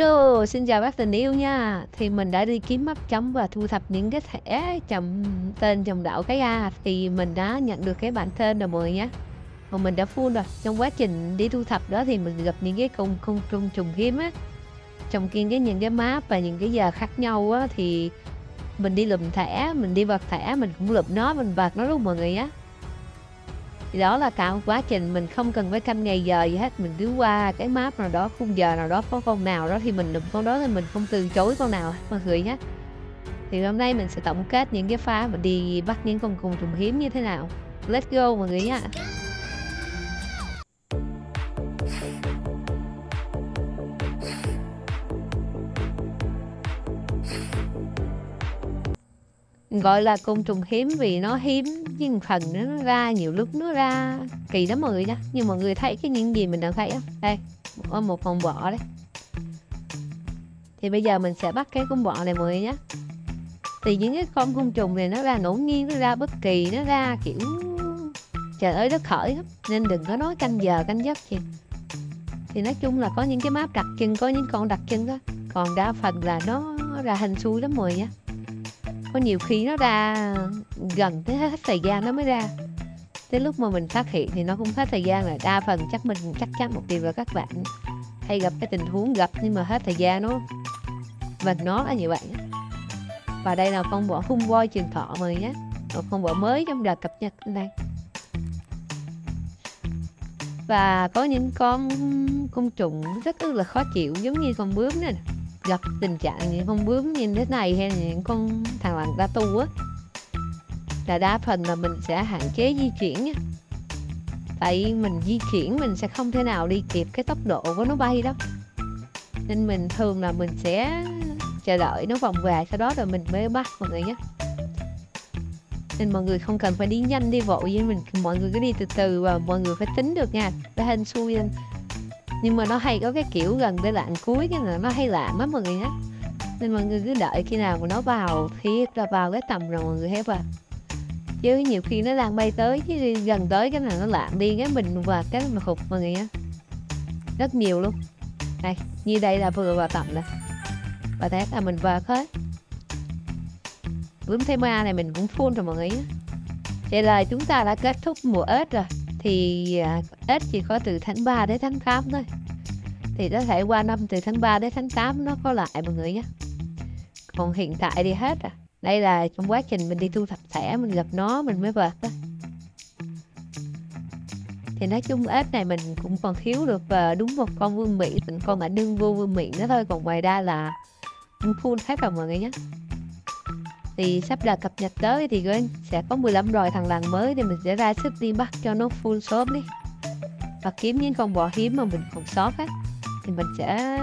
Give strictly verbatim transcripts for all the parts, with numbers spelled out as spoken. Hello, xin chào bác tình yêu nha. Thì mình đã đi kiếm map chấm và thu thập những cái thẻ chậm tên chồng đạo cái A. Thì mình đã nhận được cái bản tên rồi mọi người nhé. Mà mình đã full rồi. Trong quá trình đi thu thập đó thì mình gặp những cái công công trùng trùng hiếm á. Trong kia cái những cái map và những cái giờ khác nhau á, thì mình đi lụm thẻ, mình đi vật thẻ, mình cũng lụm nó, mình vật nó luôn mọi người nhé. Thì đó là cả quá trình mình không cần phải canh ngày giờ gì hết, mình cứ qua cái map nào đó, khung giờ nào đó có con nào đó thì mình lụm con đó, thì mình không từ chối con nào mọi người nhé. Thì hôm nay mình sẽ tổng kết những cái pha mà đi bắt những con côn trùng hiếm như thế nào. Let's go mọi người nhé. Gọi là côn trùng hiếm vì nó hiếm, nhưng phần nó ra nhiều lúc nó ra kỳ lắm mọi người nha. Nhưng mọi người thấy cái những gì mình đang thấy không? Đây, có một con bọ đấy. Thì bây giờ mình sẽ bắt cái con bọ này mọi người nhé. Thì những cái con côn trùng này nó ra ngẫu nhiên, nó ra bất kỳ, nó ra kiểu trời ơi đất khởi lắm. Nên đừng có nói canh giờ canh giấc gì. Thì nói chung là có những cái map đặc trưng, có những con đặc trưng đó. Còn đa phần là nó ra hình xui lắm mọi người nha. Có nhiều khi nó ra gần tới hết thời gian nó mới ra. Tới lúc mà mình phát hiện thì nó cũng hết thời gian rồi. Đa phần chắc mình chắc chắn một điều là các bạn hay gặp cái tình huống gặp nhưng mà hết thời gian nó. Và nó là như vậy. Và đây là con bọ hung voi trường thọ mọi người nhé. Một con bọ mới trong đợt cập nhật này. Và có những con côn trùng rất là khó chịu, giống như con bướm này. Gặp tình trạng những con bướm như thế này hay là những con thằn lằn ta tu á, là đa phần là mình sẽ hạn chế di chuyển nha. Tại mình di chuyển mình sẽ không thể nào đi kịp cái tốc độ của nó bay đâu. Nên mình thường là mình sẽ chờ đợi nó vòng về, sau đó rồi mình mới bắt mọi người nhé. Nên mọi người không cần phải đi nhanh đi vội với mình, mọi người cứ đi từ từ và mọi người phải tính được nha. Phải hên xui lên. Nhưng mà nó hay có cái kiểu gần tới lạng cuối cái là nó hay lạm á mọi người nhé. Nên mọi người cứ đợi khi nào mà nó vào thiệt là vào cái tầm rồi mọi người hết vào. Chứ nhiều khi nó đang bay tới chứ gần tới cái là nó lạm đi cái mình và cái mà khục mọi người nhé. Rất nhiều luôn. Đây, như đây là vừa vào tầm này. Và thế là mình vào hết. Bướm thêm ma này mình cũng full rồi mọi người nhé. Vậy là chúng ta đã kết thúc mùa ếch rồi. Thì ếch chỉ có từ tháng ba đến tháng tám thôi. Thì có thể qua năm từ tháng ba đến tháng tám nó có lại mọi người nhé. Còn hiện tại thì hết à. Đây là trong quá trình mình đi thu thập thẻ, mình gặp nó mình mới vợt đó. Thì nói chung ếch này mình cũng còn thiếu được và đúng một con vương miện, con ảnh đương vô vương miện đó thôi. Còn ngoài ra là full hết rồi mọi người nhé. Thì sắp là cập nhật tới thì sẽ có mười lăm rồi thằng làng mới, thì mình sẽ ra sức đi bắt cho nó full shop đi. Và kiếm những con bọ hiếm mà mình còn sót á, thì mình sẽ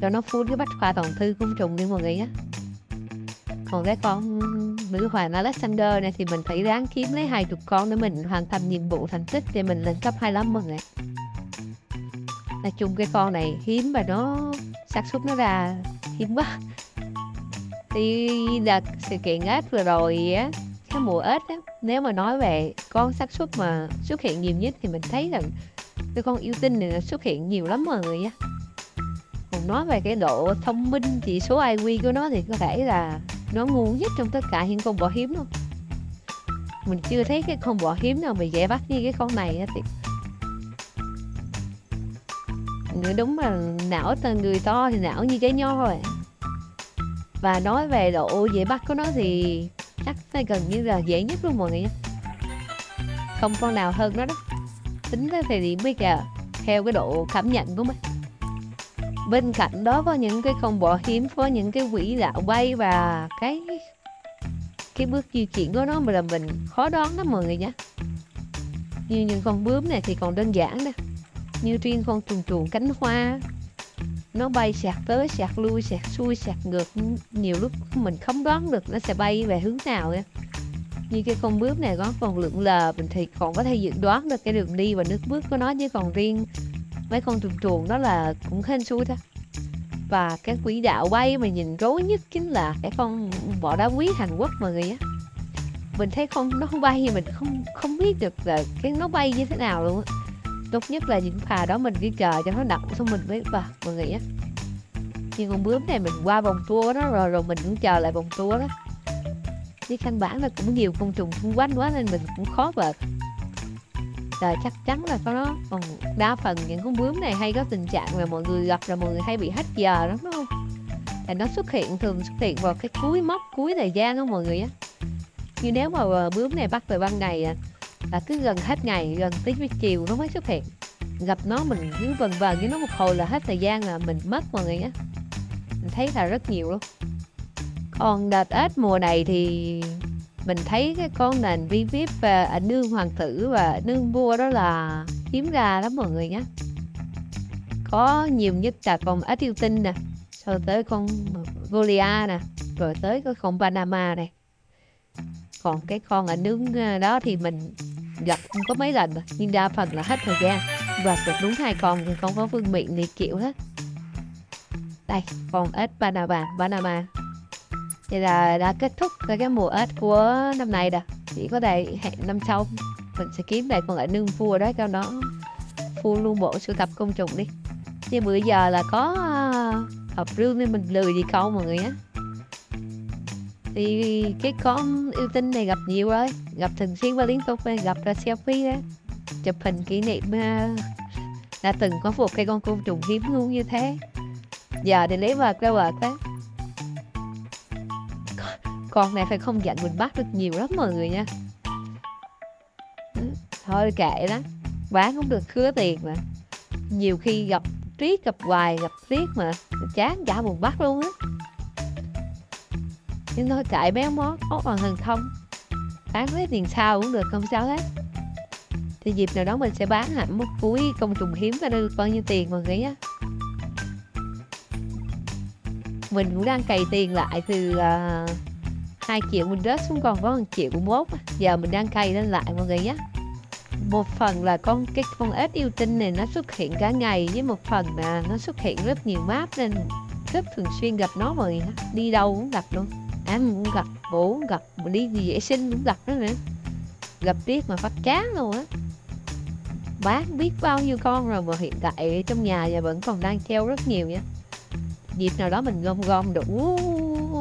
cho nó full cái bách khoa toàn thư côn trùng đi mọi người nhé. Còn cái con nữ hoàng Alexander này thì mình phải ráng kiếm lấy hai mươi con để mình hoàn thành nhiệm vụ thành tích thì mình lên cấp hai mươi lăm mọi người. Nói chung cái con này hiếm và nó xác suất nó ra hiếm quá. Thì đợt sự kiện ếch vừa rồi á, cái mùa ếch á, nếu mà nói về con xác suất mà xuất hiện nhiều nhất thì mình thấy rằng cái con yêu tinh này xuất hiện nhiều lắm mọi người nhé. Còn nói về cái độ thông minh, chỉ số i kiu của nó thì có thể là nó ngu nhất trong tất cả những con bọ hiếm luôn. Mình chưa thấy cái con bọ hiếm nào mà dễ bắt như cái con này á. Thì đúng là não tên người to thì não như cái nho rồi. Và nói về độ dễ bắt của nó thì chắc nó gần như là dễ nhất luôn mọi người nhé. Không con nào hơn nó đó. Tính tới thời điểm bây giờ theo cái độ cảm nhận của mình. Bên cạnh đó có những cái con bọ hiếm, có những cái quỹ đạo bay và cái cái bước di chuyển của nó mà là mình khó đoán lắm mọi người nhé. Như những con bướm này thì còn đơn giản đó. Như riêng con trùng trùng cánh hoa, nó bay sạc tới, sạc lui, sạc xuôi, sạc ngược. Nhiều lúc mình không đoán được nó sẽ bay về hướng nào nha. Như cái con bướm này có còn lượn lờ, mình thì còn có thể dự đoán được cái đường đi và nước bước của nó. Chứ còn riêng mấy con trùng trùng đó là cũng hên xui thôi. Và cái quỹ đạo bay mà nhìn rối nhất chính là cái con bọ đá quý Hàn Quốc mọi người á. Mình thấy không, nó không bay thì mình không không biết được là cái nó bay như thế nào luôn á. Tốt nhất là những phà đó mình cứ chờ cho nó đậu xong mình mới vào mọi người nhé. Nhưng con bướm này mình qua vòng tua đó rồi rồi mình cũng chờ lại vòng tua đó. Với căn bản là cũng nhiều côn trùng xung quanh quá nên mình cũng khó vợt. Rồi chắc chắn là có đó. Còn đa phần những con bướm này hay có tình trạng là mọi người gặp là mọi người hay bị hết giờ lắm, đúng không? Là nó xuất hiện, thường xuất hiện vào cái cuối mốc, cuối thời gian đó mọi người á. Như nếu mà bướm này bắt về ban ngày là cứ gần hết ngày, gần tới chiều nó mới xuất hiện. Gặp nó mình cứ vần vần với nó một hồi là hết thời gian là mình mất mọi người á. Mình thấy là rất nhiều luôn. Còn đợt ếch mùa này thì mình thấy cái con nền vi vip và ảnh nương hoàng tử và ảnh nương vua đó là hiếm ra lắm mọi người nhé. Có nhiều nhất là con ếch yêu tinh nè, sau tới con Mongolia nè, rồi tới cái con Panama này. Còn cái con ảnh nương đó thì mình gặp không có mấy lần nhưng đa phần là hết thời gian. Và được đúng hai con thì không có vương miện này kiểu hết. Đây, con ếch Panama, Panama. Thì là đã kết thúc cái mùa ếch của năm nay rồi. Chỉ có đây hẹn năm sau mình sẽ kiếm lại con ếch nương vua đó cho nó phu luôn bộ sưu tập côn trùng đi. Nhưng bữa giờ là có hộp rương nên mình lười gì câu mọi người á. Thì cái con yêu tinh này gặp nhiều rồi, gặp thường xuyên và liên tục, gặp ra selfie đó, chụp hình kỷ niệm đã từng có một cái con côn trùng hiếm luôn như thế. Giờ thì lấy vợt ra vợt đó. Con này phải không giận mình bắt được nhiều lắm mọi người nha. Thôi kệ đó, bán cũng được khứa tiền mà. Nhiều khi gặp triết, gặp hoài, gặp triết mà chán cả buồn bắt luôn á. Nhưng thôi kệ bé món, có bằng hừng không. Bán hết tiền sao cũng được, không sao hết. Thì dịp nào đó mình sẽ bán hẳn một cuối công trùng hiếm ra được bao nhiêu tiền mọi người nhé. Mình cũng đang cày tiền lại từ uh, hai triệu mình rớt xuống còn có một triệu mốt. Giờ mình đang cày lên lại mọi người nhé. Một phần là con cái con ếch yêu tinh này nó xuất hiện cả ngày, với một phần là nó xuất hiện rất nhiều map nên rất thường xuyên gặp nó mọi người nhé. Đi đâu cũng gặp luôn, ăn cũng gặp, bố cũng gặp, mình đi vệ sinh cũng gặp nó nữa. Gặp riết mà phát chán luôn á. Bán biết bao nhiêu con rồi mà hiện tại trong nhà và vẫn còn đang treo rất nhiều nha. Dịp nào đó mình gom gom đủ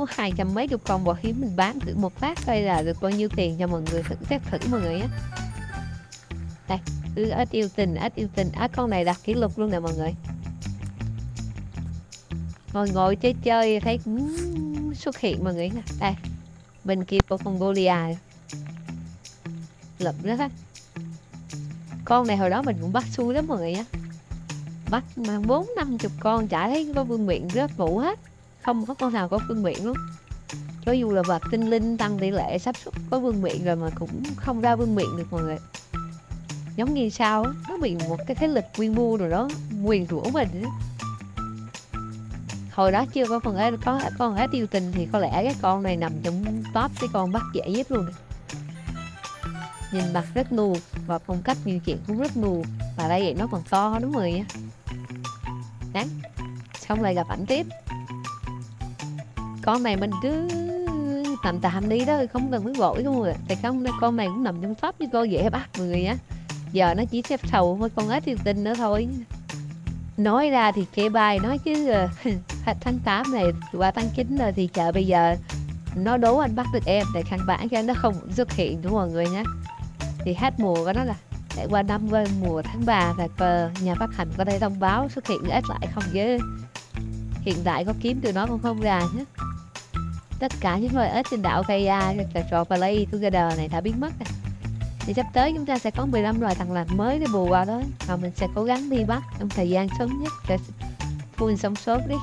hai trăm mấy chục con bò hiếm mình bán thử một phát coi là được bao nhiêu tiền cho mọi người thử xét thử mọi người á. Đây, ếch yêu tình, ếch yêu tình, ếch con này đặt kỷ lục luôn nè mọi người. Ngồi ngồi chơi chơi thấy cũng xuất hiện mọi người nè. Đây, bên kia của Mongolia lụm đó ha. Con này hồi đó mình cũng bắt xui lắm mọi người á. Bắt mà bốn năm chục con chả thấy có vương miện rớt vụ hết, không có con nào có vương miện luôn. Cho dù là vật tinh linh tăng tỷ lệ sắp xuất có vương miện rồi mà cũng không ra vương miện được mọi người. Giống như sao đó, nó bị một cái thế lực quy mô rồi đó quyền rủa mình đó. Hồi đó chưa có phần ấy, có con ấy tiêu tình thì có lẽ cái con này nằm trong top cái con bắt dễ nhất luôn này. Nhìn mặt rất nù và phong cách như chuyện cũng rất nù. Và đây vậy nó còn to đúng rồi nha. Đấy, xong lại gặp ảnh tiếp. Con này mình cứ tạm tạm đi đó, không cần phải vội không ạ. Tại không, con này cũng nằm trong top với cô dễ bắt mọi người á. Giờ nó chỉ xếp sầu với con ếch yêu tinh nữa thôi. Nói ra thì chê bai nói chứ tháng tám này qua tháng chín rồi thì chờ bây giờ nó đố anh bắt được em. Tại khăn bản cho nó không xuất hiện đúng mọi người nhé. Thì hết mùa của nó là lại qua năm qua mùa tháng ba là cờ nhà phát hành có đây thông báo xuất hiện ếch lại không chứ hiện tại có kiếm từ nó cũng không ra nhé. Tất cả những loài ếch trên đảo Gaia trò Play Together này đã biến mất rồi. Thì sắp tới chúng ta sẽ có mười lăm loài thằng lành mới để bù qua đó, và mình sẽ cố gắng đi bắt trong thời gian sớm nhất để full sống sốt đi.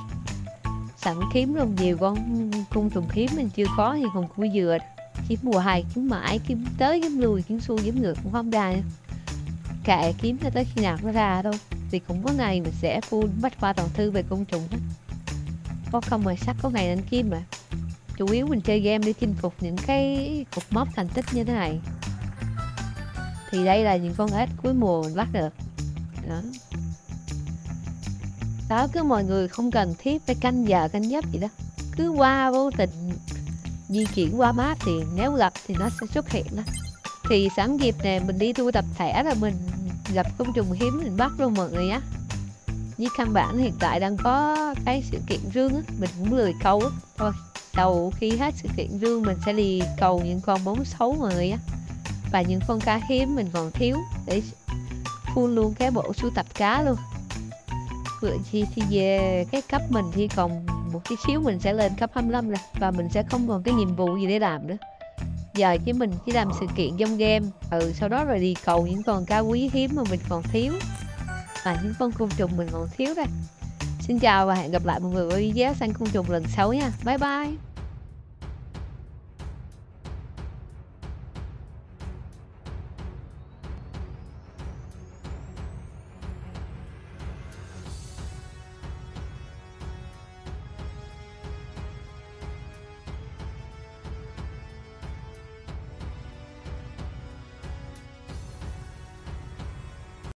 Sẵn kiếm luôn nhiều con côn trùng hiếm mình chưa có thì còn cua dừa kiếm mùa hai kiếm mãi kiếm tới kiếm lui kiếm xuôi kiếm ngược cũng không ra. Kệ kiếm cho tới khi nào nó ra thôi, thì cũng có ngày mình sẽ full bách khoa toàn thư về côn trùng hết. Có không mà sắp có ngày anh kiếm mà. Chủ yếu mình chơi game để chinh phục những cái cục mốc thành tích như thế này. Thì đây là những con ếch cuối mùa mình bắt được đó. Đó, cứ mọi người không cần thiết phải canh giờ canh giấc gì đó, cứ qua vô tình di chuyển qua map thì nếu gặp thì nó sẽ xuất hiện đó. Thì sẵn dịp này mình đi thu tập thể là mình gặp côn trùng hiếm mình bắt luôn mọi người á. Với căn bản hiện tại đang có cái sự kiện riêng á, mình cũng lười câu á. Thôi sau khi hết sự kiện riêng mình sẽ đi cầu những con bóng xấu người á, và những con cá hiếm mình còn thiếu để full luôn cái bộ sưu tập cá luôn. Vừa khi thì về cái cấp mình thì còn một tí xíu mình sẽ lên cấp hai mươi lăm rồi, và mình sẽ không còn cái nhiệm vụ gì để làm nữa. Giờ chứ mình chỉ làm sự kiện trong game, ừ, sau đó rồi đi cầu những con cá quý hiếm mà mình còn thiếu, và những con côn trùng mình còn thiếu đây. Xin chào và hẹn gặp lại mọi người ở video săn côn trùng lần sau nha. Bye bye.